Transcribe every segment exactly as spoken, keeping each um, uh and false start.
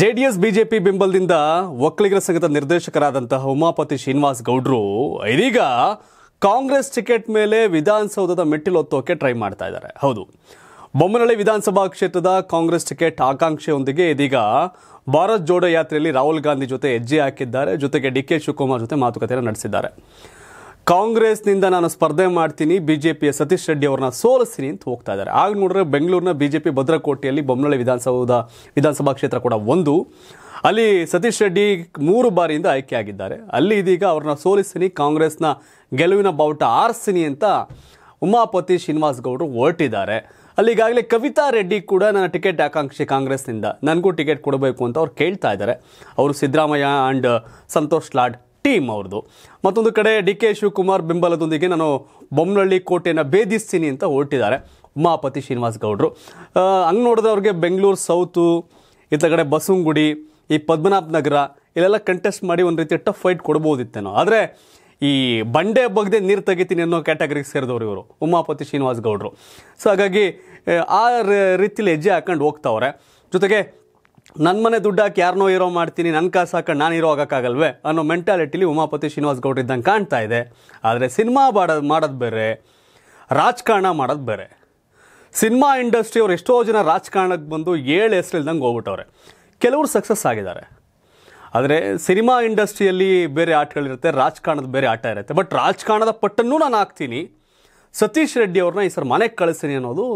JDS BJP ಬೆಂಬಲದಿಂದ ಒಕ್ಕಲಿಗರ ಸಂಘದ ನಿರ್ದೇಶಕರಾದಂತಹ ಉಮಾಪತಿ ಶ್ರೀನಿವಾಸ್ ಗೌಡರು ಇದೀಗ ಕಾಂಗ್ರೆಸ್ ಟಿಕೆಟ್ ಮೇಲೆ ವಿಧಾನಸೌಧದ ಮೆಟ್ಟಿಲೊತ್ತೋಕೆ ಟ್ರೈ ಮಾಡ್ತಾ ಇದ್ದಾರೆ। ಹೌದು, ಬೊಮ್ಮನಹಳ್ಳಿ ವಿಧಾನಸಭಾ ಕ್ಷೇತ್ರದ ಕಾಂಗ್ರೆಸ್ ಟಿಕೆಟ್ ಆಕಾಂಕ್ಷೆಯೊಂದಿಗೆ ಇದೀಗ ಭಾರತ್ ಜೋಡೋ ಯಾತ್ರೆಯಲ್ಲಿ ರಾಹುಲ್ ಗಾಂಧಿ ಜೊತೆ ಹೆಜ್ಜೆ ಹಾಕಿದ್ದಾರೆ। ಜೊತೆಗೆ ಡಿ ಕೆ ಶಿವಕುಮಾರ್ ಜೊತೆ ಮಾತುಕತೆಯನ್ನು ನಡೆಸಿದ್ದಾರೆ। ಕಾಂಗ್ರೆಸ್ನಿಂದ ನಾನು ಸ್ಪರ್ಧೆ ಮಾಡ್ತೀನಿ, ಬಿಜೆಪಿಯ ಸತೀಶ್ ರೆಡ್ಡಿ ಅವರನ್ನ ಸೋಲಿಸ್ತೀನಿ ಅಂತ ಹೋಗ್ತಾ ಇದ್ದಾರೆ। ಆಗ ನೋಡಿದ್ರೆ ಬೆಂಗಳೂರಿನ ಬಿಜೆಪಿ ಭದ್ರಕೋಟೆಯಲ್ಲಿ ಬೊಮ್ಮನಹಳ್ಳಿ ವಿಧಾನಸೌಧ ವಿಧಾನಸಭಾ ಕ್ಷೇತ್ರ ಕೂಡ ಒಂದು, ಅಲ್ಲಿ ಸತೀಶ್ ರೆಡ್ಡಿ ಮೂರು ಬಾರಿಯಿಂದ ಆಯ್ಕೆಯಾಗಿದ್ದಾರೆ। ಅಲ್ಲಿ ಇದೀಗ ಅವ್ರನ್ನ ಸೋಲಿಸ್ತೀನಿ, ಕಾಂಗ್ರೆಸ್ನ ಗೆಲುವಿನ ಬಾವುಟ ಆರಿಸ್ತೀನಿ ಅಂತ ಉಮಾಪತಿ ಶ್ರೀನಿವಾಸ್ ಗೌಡರು ಹೊರಟಿದ್ದಾರೆ। ಅಲ್ಲಿ ಈಗಾಗಲೇ ಕವಿತಾ ರೆಡ್ಡಿ ಕೂಡ ನನ್ನ ಟಿಕೆಟ್ ಆಕಾಂಕ್ಷಿ ಕಾಂಗ್ರೆಸ್ನಿಂದ, ನನಗೂ ಟಿಕೆಟ್ ಕೊಡಬೇಕು ಅಂತ ಅವ್ರು ಕೇಳ್ತಾ ಇದ್ದಾರೆ। ಅವರು ಸಿದ್ಧಾರಮೈಯ ಆ್ಯಂಡ್ ಸಂತೋಷ್ ಲಾಡ್ ಟೀಮ್ ಅವ್ರದ್ದು। ಮತ್ತೊಂದು ಕಡೆ ಡಿ ಕೆ ಶಿವಕುಮಾರ್ ಬೆಂಬಲದೊಂದಿಗೆ ನಾನು ಬೊಮ್ಮನಹಳ್ಳಿ ಕೋಟೆಯನ್ನು ಭೇದಿಸ್ತೀನಿ ಅಂತ ಹೊರಟಿದ್ದಾರೆ ಉಮಾಪತಿ ಶ್ರೀನಿವಾಸ್ ಗೌಡರು। ಹಂಗೆ ನೋಡಿದ್ರೆ ಅವ್ರಿಗೆ ಬೆಂಗಳೂರು ಸೌತು, ಇತ್ತ ಕಡೆ ಬಸವನಗುಡಿ, ಈ ಪದ್ಮನಾಭ ನಗರ ಇಲ್ಲೆಲ್ಲ ಕಂಟೆಸ್ಟ್ ಮಾಡಿ ಒಂದು ರೀತಿ ಟಫ್ ಫೈಟ್ ಕೊಡ್ಬೋದಿತ್ತೇನೋ, ಆದರೆ ಈ ಬಂಡೆ ಬಗ್ದೆ ನೀರು ತೆಗಿತೀನಿ ಅನ್ನೋ ಕ್ಯಾಟಗರಿಗೆ ಸೇರಿದವರು ಇವರು ಉಮಾಪತಿ ಶ್ರೀನಿವಾಸ್ ಗೌಡರು। ಸೊ ಹಾಗಾಗಿ ಆ ರೀತಿಲಿ ಹೆಜ್ಜೆ ಹಾಕೊಂಡು ಹೋಗ್ತಾವ್ರೆ। ಜೊತೆಗೆ ನನ್ನ ಮನೆ ದುಡ್ಡು ಹಾಕಿ ಯಾರನ್ನೋ ಹೀರೋ ಮಾಡ್ತೀನಿ, ನನ್ನ ಕಾಸು ಹಾಕೊಂಡು ನಾನು ಹೀರೋ ಆಗೋಕ್ಕಾಗಲ್ವೇ ಅನ್ನೋ ಮೆಂಟಾಲಿಟಿಲಿ ಉಮಾಪತಿ ಶ್ರೀನಿವಾಸ್ ಗೌಡ್ರು ಇದ್ದಂಗೆ ಕಾಣ್ತಾ ಇದೆ। ಆದರೆ ಸಿನಿಮಾ ಮಾಡೋದು ಮಾಡೋದು ಬೇರೆ, ರಾಜಕಾರಣ ಮಾಡೋದು ಬೇರೆ। ಸಿನಿಮಾ ಇಂಡಸ್ಟ್ರಿ ಅವ್ರು ಎಷ್ಟೋ ಜನ ರಾಜಕಾರಣಕ್ಕೆ ಬಂದು ಏಳು ಹೆಸರಿಲ್ದಂಗೆ ಹೋಗ್ಬಿಟ್ಟವ್ರೆ, ಕೆಲವರು ಸಕ್ಸಸ್ ಆಗಿದ್ದಾರೆ। ಆದರೆ ಸಿನಿಮಾ ಇಂಡಸ್ಟ್ರಿಯಲ್ಲಿ ಬೇರೆ ಆಟಗಳಿರುತ್ತೆ, ರಾಜಕಾರಣದ ಬೇರೆ ಆಟ ಇರುತ್ತೆ। ಬಟ್ ರಾಜಕಾರಣದ ಪಟ್ಟನ್ನೂ ನಾನು ಹಾಕ್ತೀನಿ, ಸತೀಶ್ ರೆಡ್ಡಿ ಅವ್ರನ್ನ ಈ ಸರ್ ಮನೆಗೆ ಕಳಿಸ್ತೀನಿ ಅನ್ನೋದು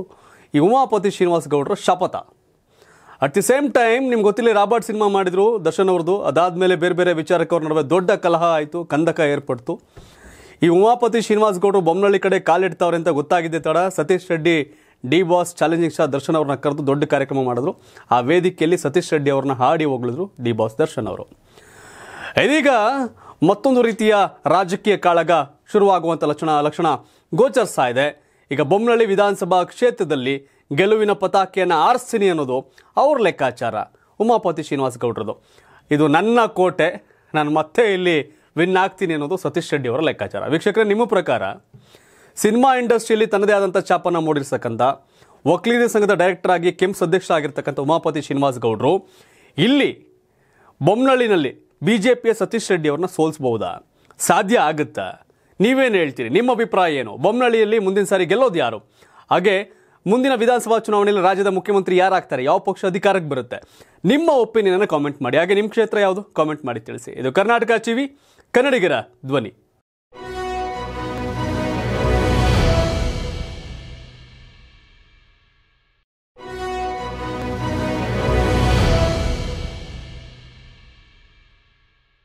ಈ ಉಮಾಪತಿ ಶ್ರೀನಿವಾಸ್ ಗೌಡ್ರ ಶಪಥ। ಅಟ್ ದಿ ಸೇಮ್ ಟೈಮ್ ನಿಮ್ಗೆ ಗೊತ್ತಿಲ್ಲ, ರಾಬರ್ಟ್ ಸಿನಿಮಾ ಮಾಡಿದ್ರು ದರ್ಶನ್ ಅವ್ರದ್ದು, ಅದಾದಮೇಲೆ ಬೇರೆ ಬೇರೆ ವಿಚಾರಕವ್ರ ನಡುವೆ ದೊಡ್ಡ ಕಲಹ ಆಯಿತು, ಕಂದಕ ಏರ್ಪಡ್ತು। ಈ ಉಮಾಪತಿ ಶ್ರೀನಿವಾಸ್ ಗೌಡರು ಬೊಮ್ಮನಹಳ್ಳಿ ಕಡೆ ಕಾಲಿಡ್ತಾವ್ರೆ ಅಂತ ಗೊತ್ತಾಗಿದೆ ತಡ, Satish Reddy D boss challenging ಶಾ ದರ್ಶನ್ ಅವ್ರನ್ನ ಕರೆದು ದೊಡ್ಡ ಕಾರ್ಯಕ್ರಮ ಮಾಡಿದ್ರು। ಆ ವೇದಿಕೆಯಲ್ಲಿ ಸತೀಶ್ ರೆಡ್ಡಿ ಅವ್ರನ್ನ ಹಾಡಿ ಹೋಗ್ಲಿದ್ರು ಡಿ ಬಾಸ್ ದರ್ಶನ್ ಅವರು। ಇದೀಗ ಮತ್ತೊಂದು ರೀತಿಯ ರಾಜಕೀಯ ಕಾಳಗ ಶುರುವಾಗುವಂಥ ಲಕ್ಷಣ ಲಕ್ಷಣ ಗೋಚರಿಸ್ತಾ ಇದೆ। ಈಗ ಬೊಮ್ಮನಹಳ್ಳಿ ವಿಧಾನಸಭಾ ಕ್ಷೇತ್ರದಲ್ಲಿ ಗೆಲುವಿನ ಪತಾಕೆಯನ್ನು ಆರಿಸ್ತೀನಿ ಅನ್ನೋದು ಅವ್ರ ಲೆಕ್ಕಾಚಾರ ಉಮಾಪತಿ ಶ್ರೀನಿವಾಸ್ ಗೌಡ್ರದು। ಇದು ನನ್ನ ಕೋಟೆ, ನಾನು ಮತ್ತೆ ಇಲ್ಲಿ ವಿನ್ ಆಗ್ತೀನಿ ಅನ್ನೋದು ಸತೀಶ್ ರೆಡ್ಡಿ ಅವರ ಲೆಕ್ಕಾಚಾರ। ವೀಕ್ಷಕರೇ, ನಿಮ್ಮ ಪ್ರಕಾರ ಸಿನಿಮಾ ಇಂಡಸ್ಟ್ರಿಯಲ್ಲಿ ತನ್ನದೇ ಆದಂಥ ಛಾಪನ್ನು ಮೂಡಿರ್ತಕ್ಕಂಥ ವಕೀಲರ ಸಂಘದ ಡೈರೆಕ್ಟರ್ ಆಗಿ ಕೆಂಪ್ಸ್ ಅಧ್ಯಕ್ಷ ಆಗಿರ್ತಕ್ಕಂಥ ಉಮಾಪತಿ ಶ್ರೀನಿವಾಸ್ ಗೌಡರು ಇಲ್ಲಿ ಬೊಮ್ಮನಹಳ್ಳಿನಲ್ಲಿ ಬಿ ಜೆ ಪಿಯ ಸತೀಶ್ ರೆಡ್ಡಿ ಅವ್ರನ್ನ ಸೋಲಿಸ್ಬೋದಾ? ಸಾಧ್ಯ ಆಗುತ್ತಾ? ನೀವೇನು ಹೇಳ್ತೀರಿ? ನಿಮ್ಮ ಅಭಿಪ್ರಾಯ ಏನು? ಬೊಮ್ಮನಹಳ್ಳಿಯಲ್ಲಿ ಮುಂದಿನ ಸಾರಿ ಗೆಲ್ಲೋದು ಯಾರು? ಹಾಗೆ ಮುಂದಿನ ವಿಧಾನಸಭಾ ಚುನಾವಣೆಯಲ್ಲಿ ರಾಜ್ಯದ ಮುಖ್ಯಮಂತ್ರಿ ಯಾರಾಗ್ತಾರೆ? ಯಾವ ಪಕ್ಷ ಅಧಿಕಾರಕ್ಕೆ ಬರುತ್ತೆ? ನಿಮ್ಮ ಒಪಿನಿಯನ್ ಅನ್ನು ಕಾಮೆಂಟ್ ಮಾಡಿ। ಹಾಗೆ ನಿಮ್ಮ ಕ್ಷೇತ್ರ ಯಾವುದು? ಕಾಮೆಂಟ್ ಮಾಡಿ ತಿಳಿಸಿ। ಇದು ಕರ್ನಾಟಕ ಟಿವಿ, ಕನ್ನಡಿಗರ ಧ್ವನಿ।